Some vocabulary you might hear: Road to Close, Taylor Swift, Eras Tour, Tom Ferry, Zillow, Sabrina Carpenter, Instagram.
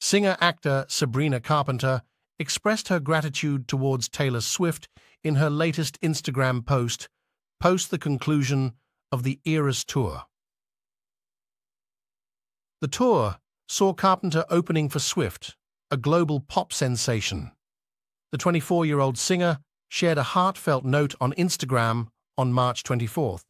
Singer-actor Sabrina Carpenter expressed her gratitude towards Taylor Swift in her latest Instagram post, post the conclusion of the Eras Tour. The tour saw Carpenter opening for Swift, a global pop sensation. The 24-year-old singer shared a heartfelt note on Instagram on March 24th,